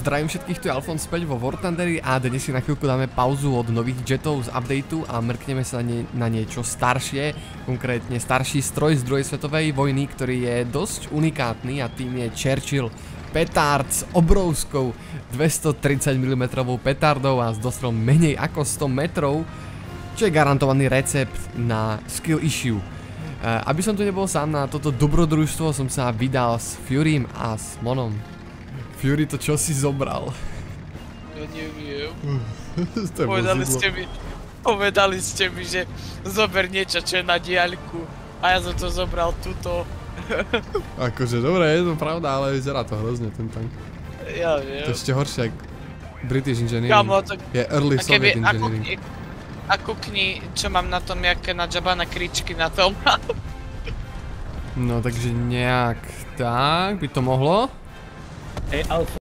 Zdravím všetkých, tu je Alfonz späť vo War Thunderi a dnes si na chvíľku dáme pauzu od nových jetov z updateu a mrkneme sa na niečo staršie, konkrétne starší stroj z druhej svetovej vojny, ktorý je dosť unikátny a tým je Churchill Petard s obrovskou 230 mm petardou a s dostrom menej ako 100 metrov, čo je garantovaný recept na skill issue. Aby som tu nebol sám, na toto dobrodružstvo som sa vydal s Furym a s Monom. Fury, to čo si zobral? Ja neviem. Povedali ste mi, že zober niečo, čo je na diaľku. A ja som to zobral tuto. Akože, dobré, je to pravda, ale vyzerá to hrozne, ten tank. Ja viem. To ešte horšie, jak British Engineering. Kámo, to... Je early Soviet Engineering. A kukni, čo mám na tom, jaké nadžabané kričky na tom. No, takže nejak tak by to mohlo. Ej, Alfonz.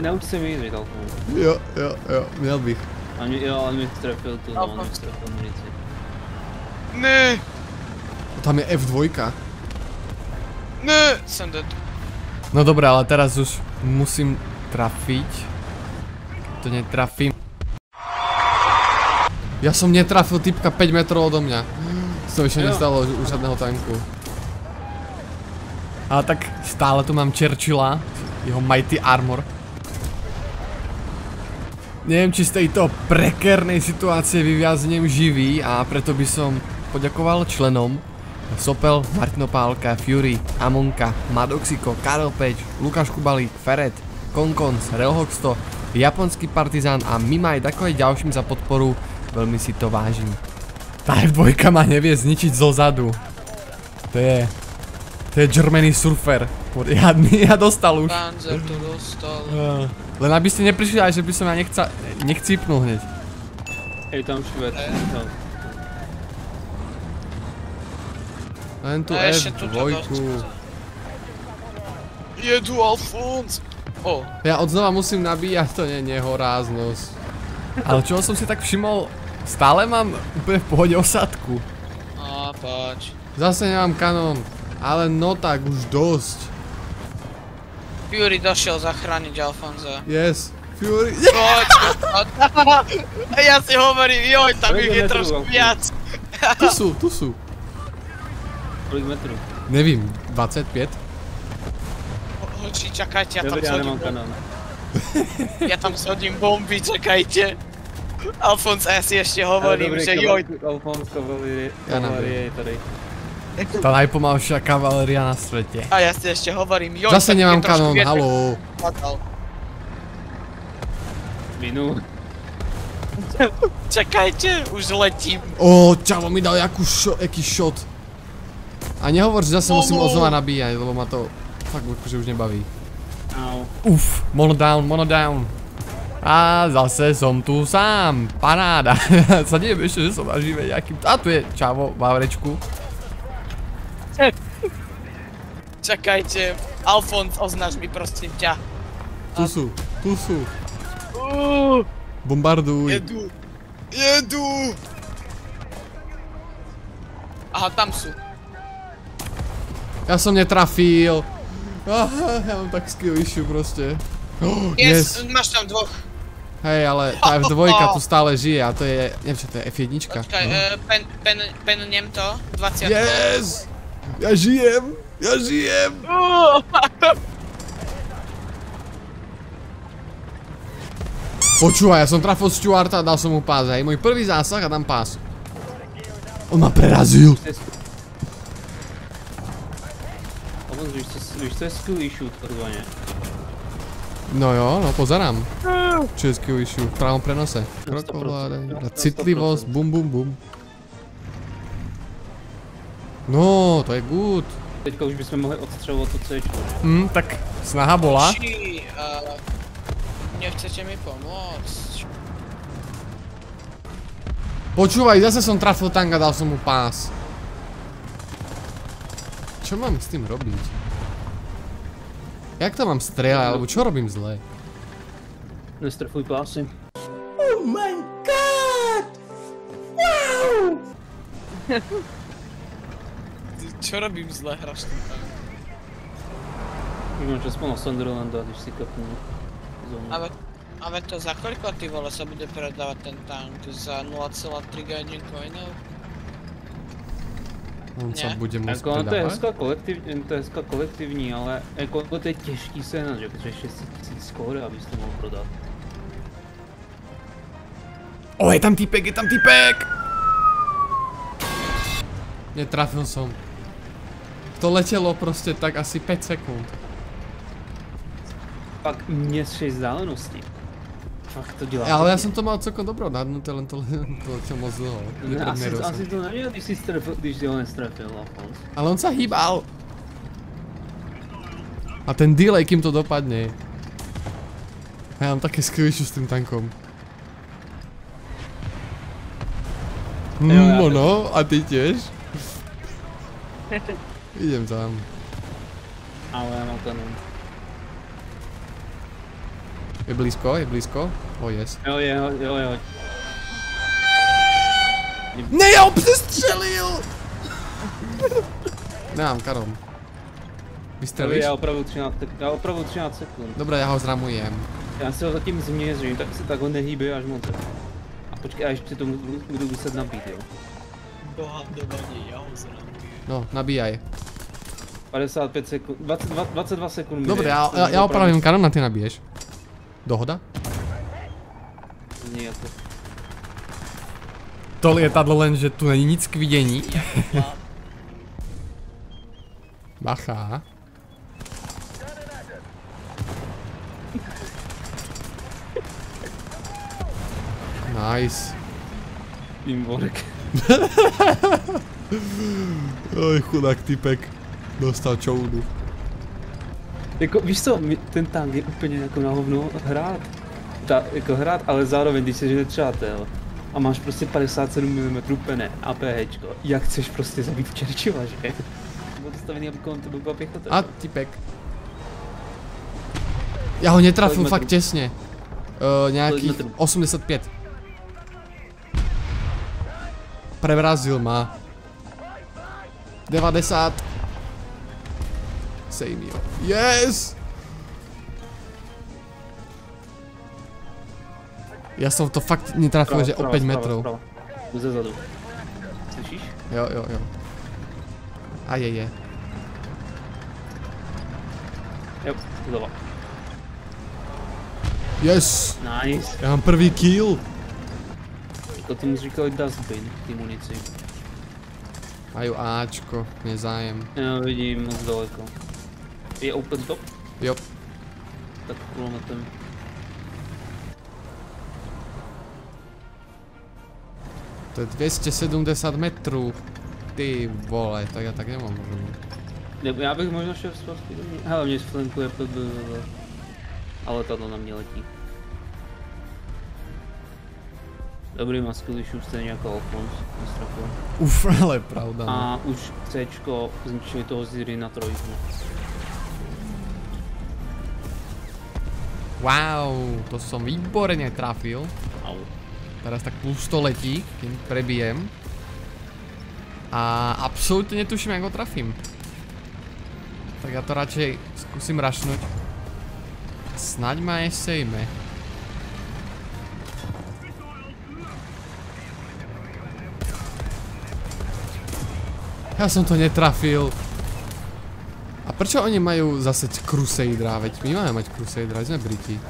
Nauč se mířit, Alfonz. Jo, měl bych. On mi trefil tu, no, on mi trefil munici. Ne! Tam je F2. Ne! Jsem dead. No dobré, ale teraz už musím trafiť. To netrafím. Ja som netrafil typka 5 metrov odo mňa. To ešte nestalo u žiadneho tanku. Ale tak stále tu mám Churchilla, jeho mighty armor. Neviem, či z tejto prekernej situácie vyviaznem živý a preto by som poďakoval členom Sopel, Martino Pálka, Fury, Amonka, Madoxiko, Karel Page, Lukáš Kubalík, Ferret, Konkons, Relhoxto, Japonský Partizán a Mimaj, tako aj ďalším za podporu, veľmi si to vážim. Tá F2 ma nevie zničiť zozadu. To je Germany surfer. Ja dostal už. Panzer to dostal. Len aby ste neprišli aj, že by som ja nechcípnul hneď. Hej, tam švet. Len tu F2. Jedu, Alfonz! Ja odznova musím nabíjať, to nie je nehoráznosť. Ale čoho som si tak všimol, stále mám úplne v pohode osádku. Á, páč. Zase nemám kanón, ale no tak už dosť. Fury došiel zachrániť Alfonza. Yes, Fury. Ja si hovorím, joj, tam ich je trošku viac. Tu sú. Kolik metrů? Nevím, 25? Hoči, čakajte, já tam shodím bomby. Já tam shodím bomby, čekajte. Alfonz, já si ještě hovorím, že joj. Alfonz, kavalerie je tady. Ta najpomalšia kavaleria na světě. A já si ještě hovorím, joj. Zase nemám kanon, haló. Minu. Čekajte, už letím. Ó, čavo mi dal jaký shot. A nehovor, že zase musím odznova nabíjať, lebo ma to fakt už nebaví. Uf, mono down. A zase som tu sám, paráda. Sa neviem ešte, že som nažive nejakým... A tu je čavo, Vavrečku. Čakajte, Alfonz, označ mi prosím ťa. Tu sú. Bombarduj. Jedu. Aha, tam sú. Ja som netrafil. Ja mám tak skill issue proste. Yes, máš tam dvoch. Hej, ale tá F2 tu stále žije a to je, neviem čo, to je F1. Počkaj, pennem to, 20. Yes! Ja žijem! Počúvaj, ja som trafil Stuarta a dal som mu pás, hej, môj prvý zásah a dám pás. On ma prerazil. Víš, to je skill issue, takzvaně. No jo, no pozerám. Čo je skill issue, v pravom prenose. Krokovládej, citlivost, bum. No, to je good. Teďka už bychom mohli odstřelovat to C-čko. Tak snaha bola. Nechcete mi pomoct. Počúvaj, zase som trafil tank a dal som mu pás. Čo mám s tým robiť? Jak to mám strieľať, alebo čo robím zle? Nestrfuj pásy. Oh my god! Wow! Čo robím zle, hra Štuka? Neviem, čo spomnal Sunderlanda, když si kapnú zónu. Ale to za koľko, ty vole, sa bude predávať ten tank? Za 0,3 gajdin coinov? On sa bude môcť predávať? To je hezká kolektívní, ale to je těžký sehnat, že potřebuješ 6000 skóre, abys to mohl prodat. O, je tam týpek, je tam týpek! Netrafil som. To letelo prostě tak asi 5 sekund. Pak městší vzdálenosti. Fakt to dělá. Ale já jsem to mal celkom dobro odhadnuté, len to letěl moc dlouho. Asi to neměl, když jsi strefil, když ho nestrefil, Alfonz. Ale on se hýbal. A ten delay, kým to dopadne. Já mám také skvělejší s tím tankom. Mono, a ty těž? Idem tam. Ale já mám kanon. Je blízko, je blízko? Oh yes. Jo. Ne, já ho přestřelil! Nemám kanon. Vystřelíš? Já opravdu 13 sekund. Dobré, já ho zramujem. Já se ho zatím změřím, tak se tak ho nehýbí až moc. A počkej, já ještě to budu muset nabít, jo. Boha, dobaně, já ho zramujem. No, nabíjaj. 55 sekund, 22 sekund. Dobré, já opravím kanon a ty nabíješ. Dohoda? Nie, to... To lietadlo len, že tu není nic k vidění. Bacha. Nice. Teamwork. Oj, chudák typek. Dostal čoudu. Jako, víš co, ten tank je úplně jako na hovno hrát. Jako hrát, ale zároveň, když jsi nepřátel a máš prostě 57 mm pene APHčko, jak chceš prostě zabít Churchilla, že? Byl dostavený, aby kolem tebe byla pěchota. A typek. Já ho netrafil fakt těsně. Nějakých 85. Prevrazil má. 90. Sejmí ho. Yes! Já jsem to fakt netrafil, že o 5 metrů. Ze zadu. Slyšíš? Jo. A je. Jo, zleva. Yes! Nice. Já mám první kill. To tomu říkali dustbin, ty munici. Mají Ačko, nezájem. Já vidím moc daleko. Je open top? Jo. Tak kulometem. To je 270 metrů. Ty vole, tak já tak nemám možná. Ne, já bych možná šel zpátky do mě. Hele, mě sflankuje PB. Ale tato na mě letí. Dobrý masky, když už jste nějaká Alfonz. Uf, ale pravda. Ne? A už Cčko zničili toho Ziri na trojku. Wow, to jsem výborně trafil. Au. Teraz tak plus 100 letí, kým prebijem. A absolutně netuším, jak ho trafím. Tak já to radšej zkusím rašnout. Snaď ma nesejme. Já jsem to netrafil. A proč oni mají zase Crusadera? Veď my máme mať Crusadera, jsme Briti.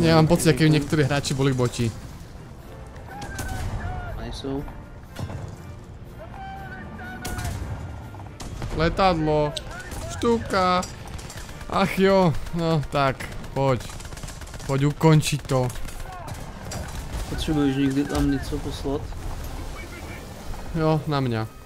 Já mám pocit, jaké někteří hráči byli boti. Nejsou. Letadlo, Štuka, ach jo, no tak, pojď ukončit to. Potřebuješ někdy tam něco poslat? Jo, na mě.